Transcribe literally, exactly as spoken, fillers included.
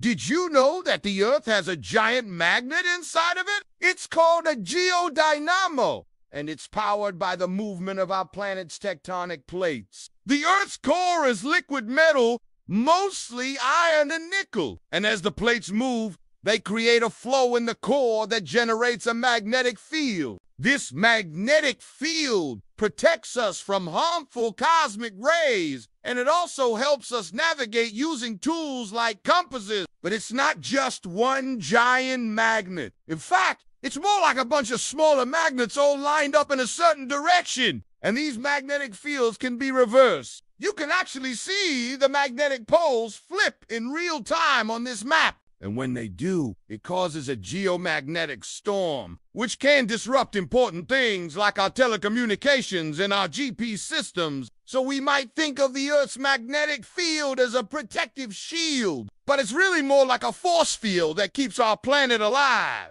Did you know that the Earth has a giant magnet inside of it? It's called a geodynamo, and it's powered by the movement of our planet's tectonic plates. The Earth's core is liquid metal, mostly iron and nickel, and as the plates move, they create a flow in the core that generates a magnetic field. This magnetic field protects us from harmful cosmic rays, and it also helps us navigate using tools like compasses. But it's not just one giant magnet. In fact, it's more like a bunch of smaller magnets all lined up in a certain direction. And these magnetic fields can be reversed. You can actually see the magnetic poles flip in real time on this map. And when they do, it causes a geomagnetic storm, which can disrupt important things like our telecommunications and our G P systems. So we might think of the Earth's magnetic field as a protective shield, but it's really more like a force field that keeps our planet alive.